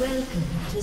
Welcome to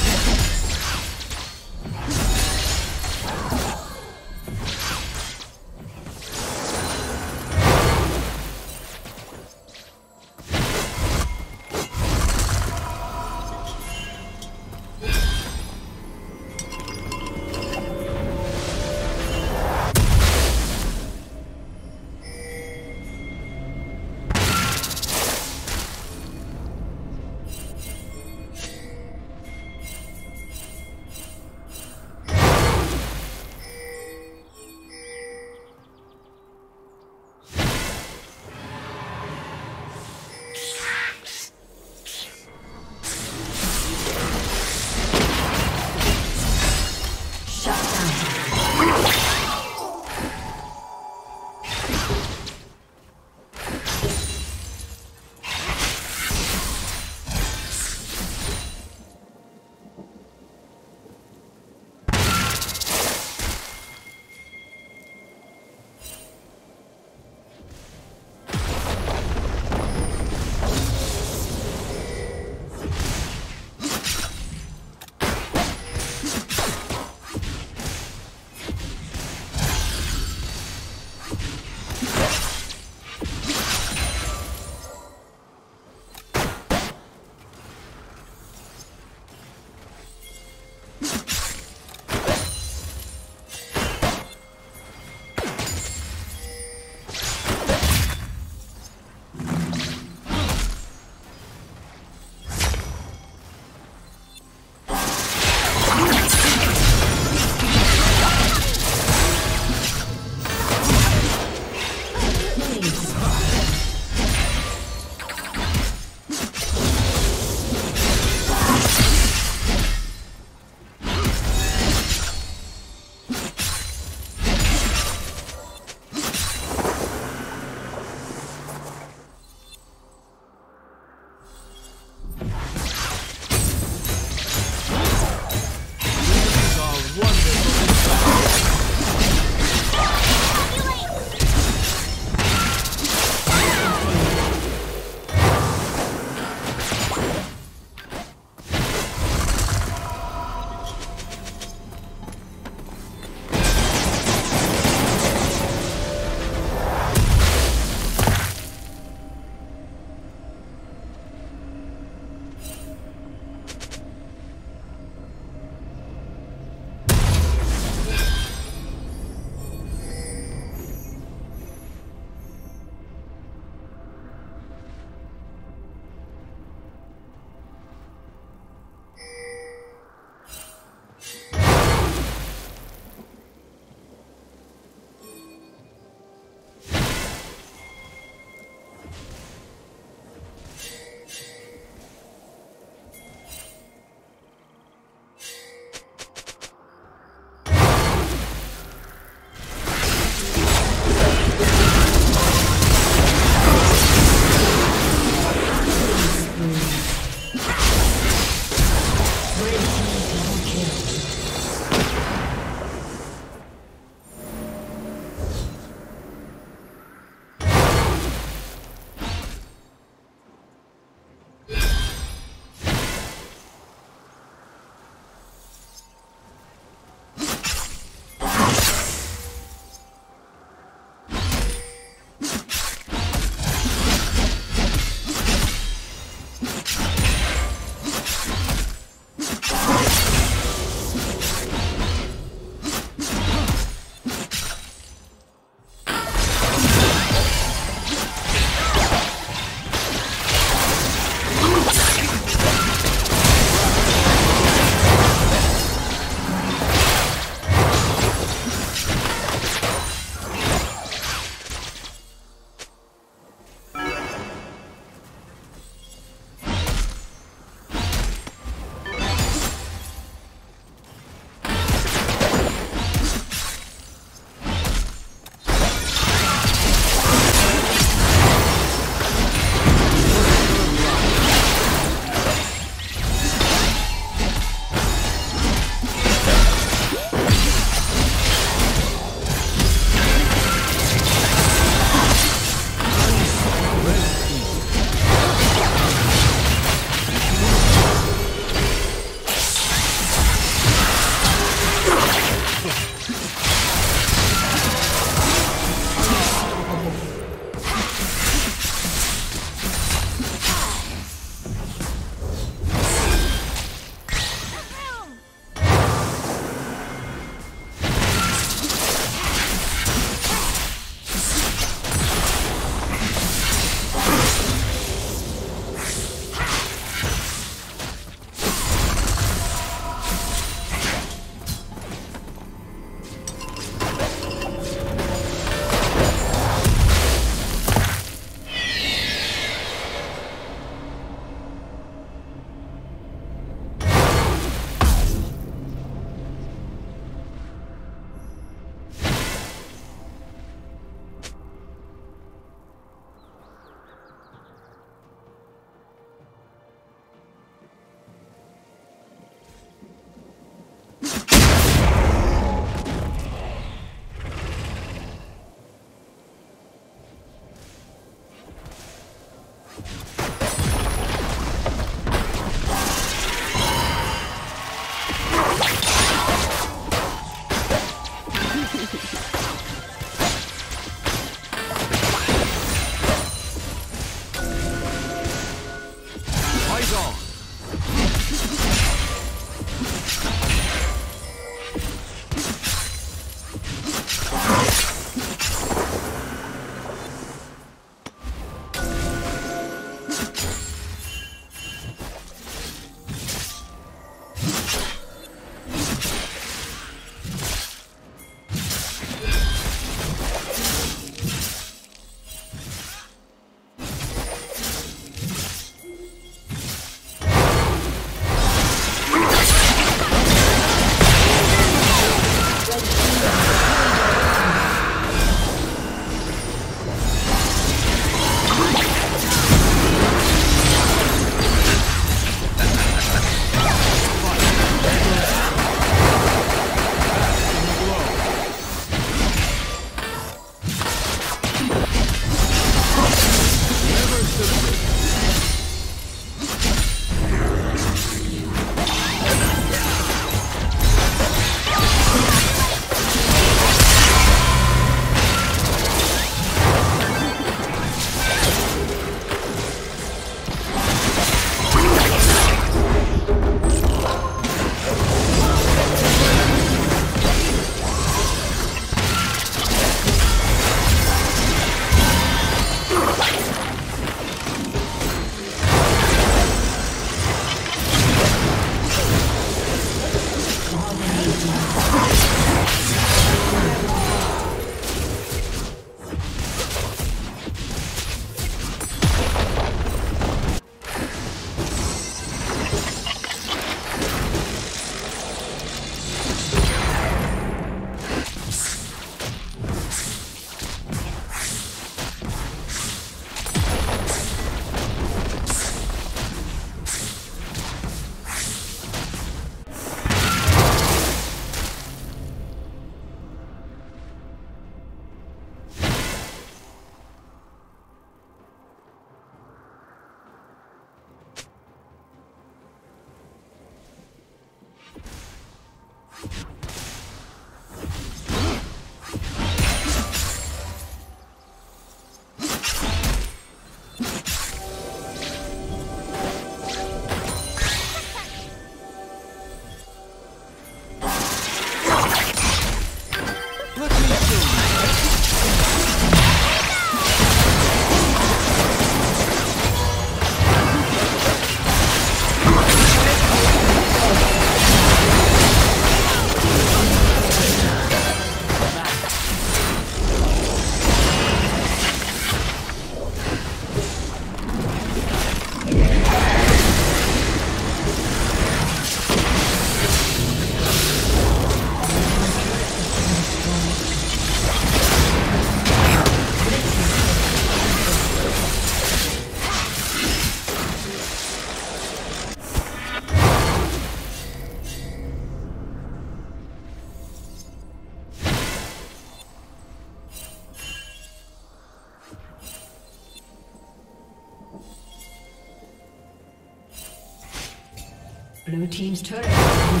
Blue team's turret has been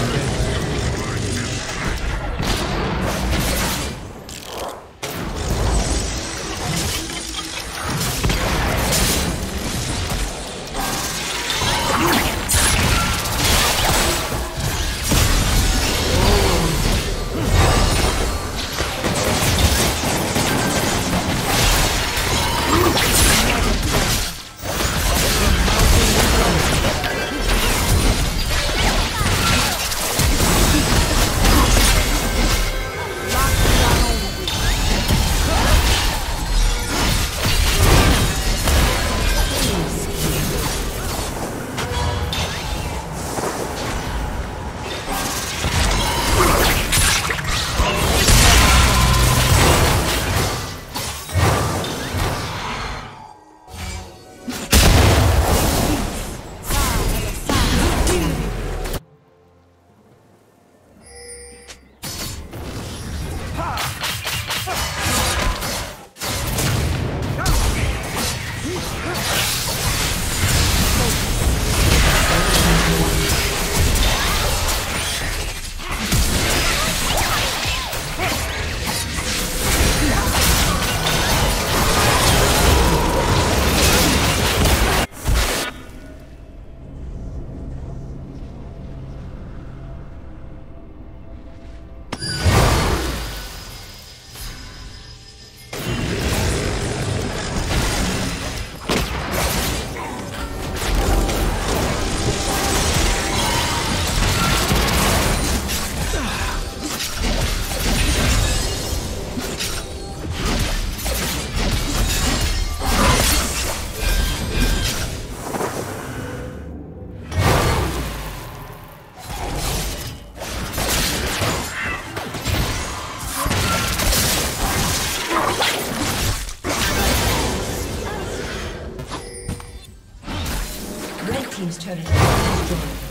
destroyed. team's turret has been destroyed.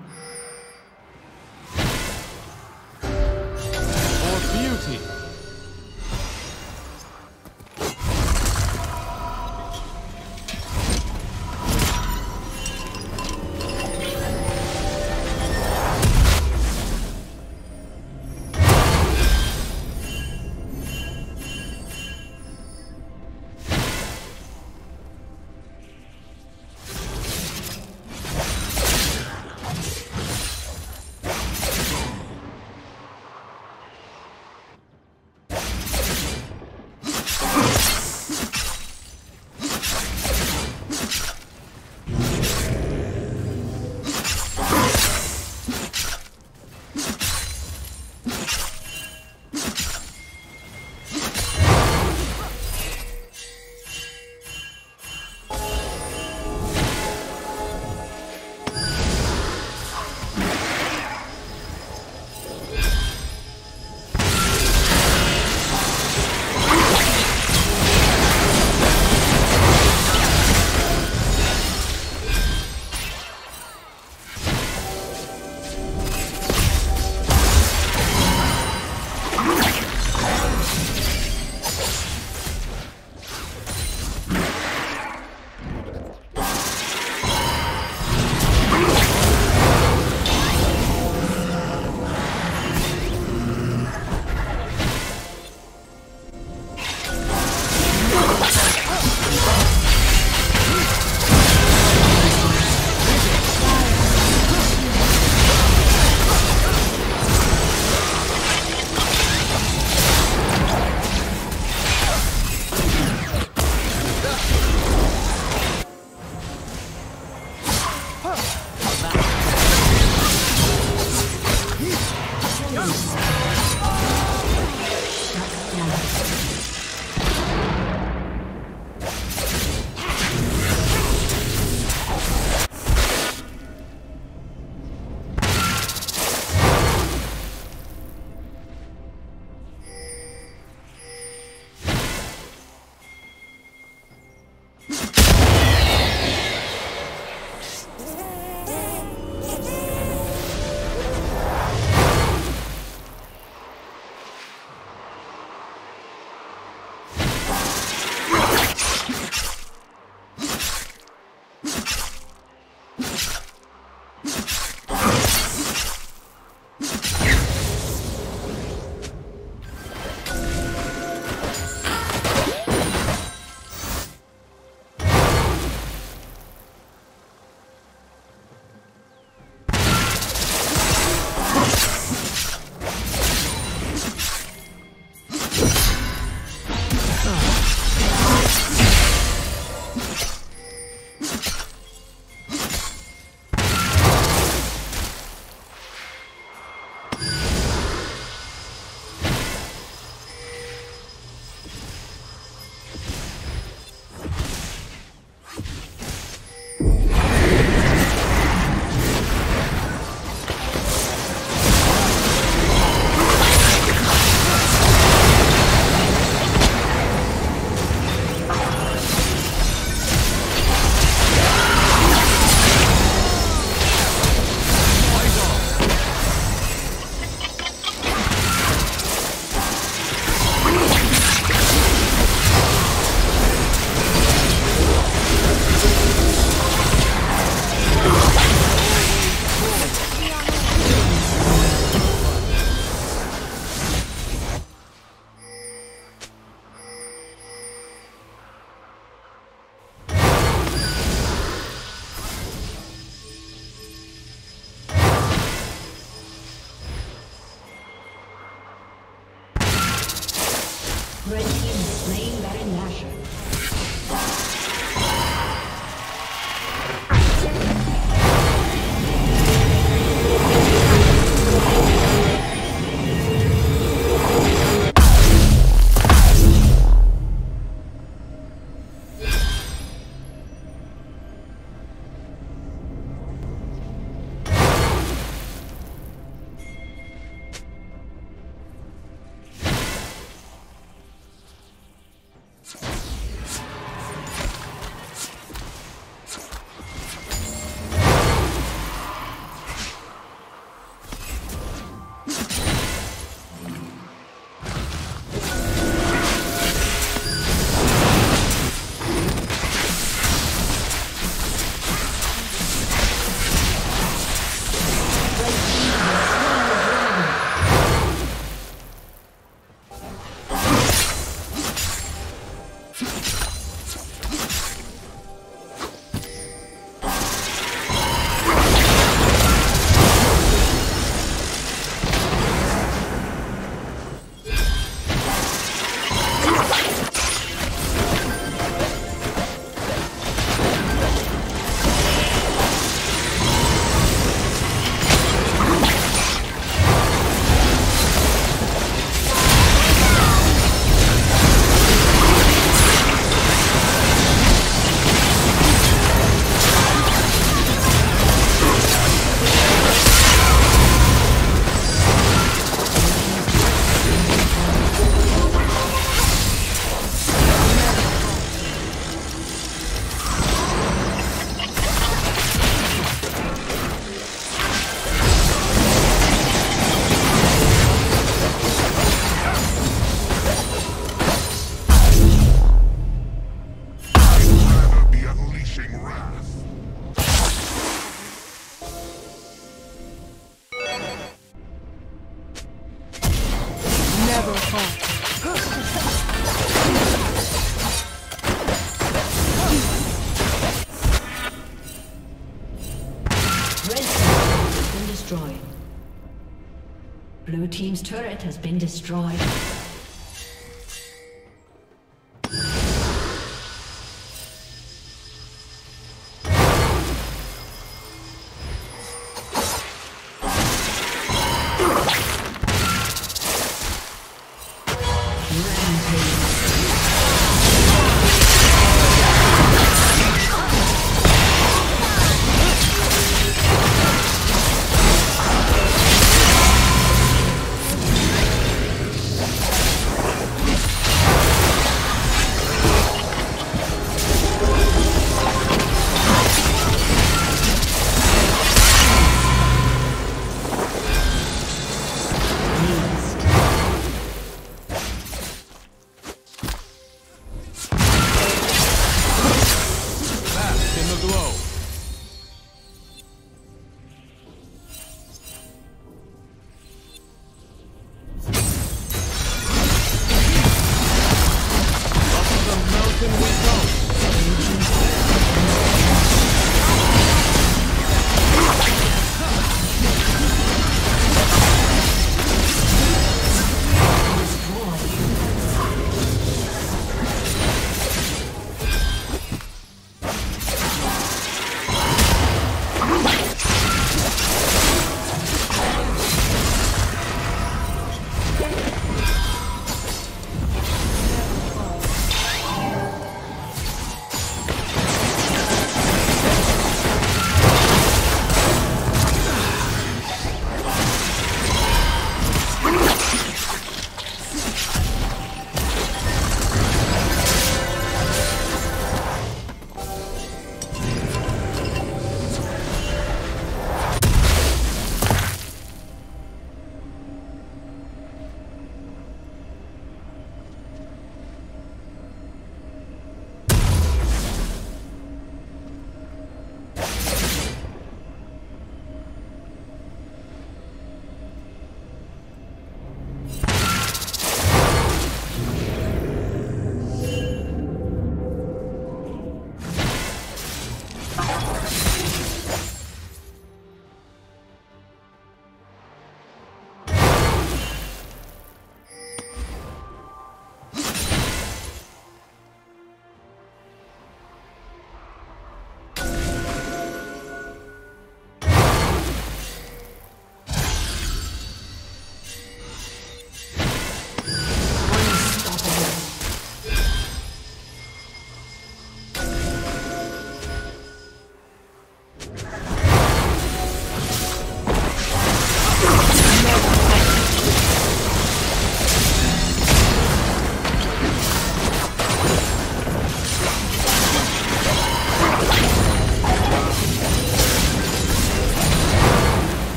Blue team's turret has been destroyed.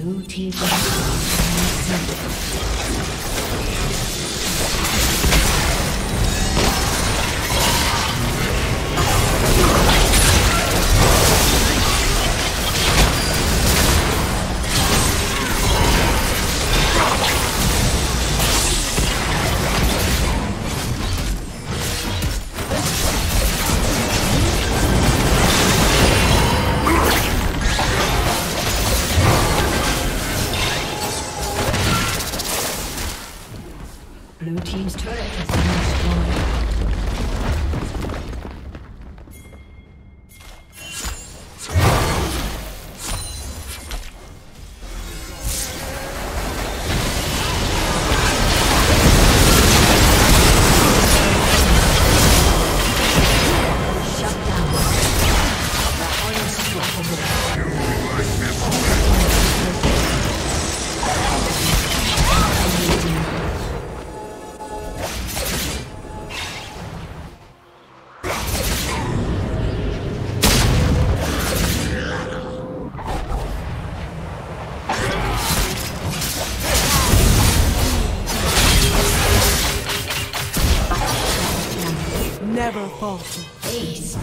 Blue team never falter. Please.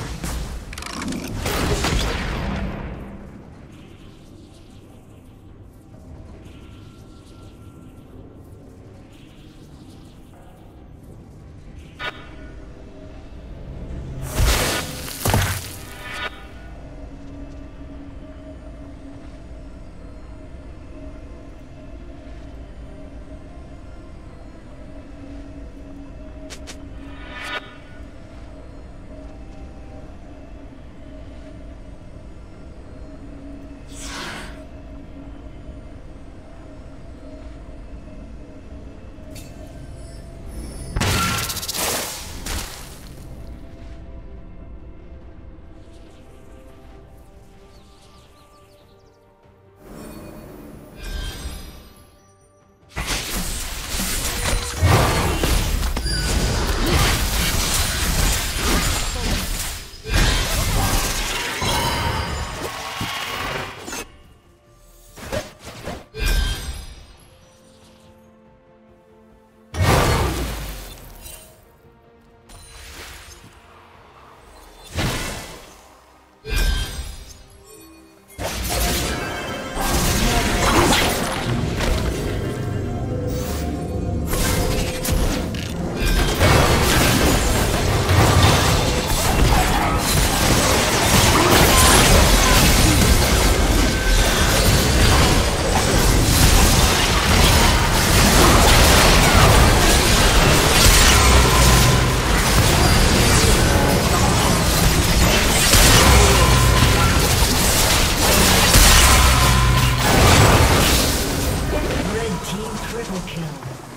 Triple kill.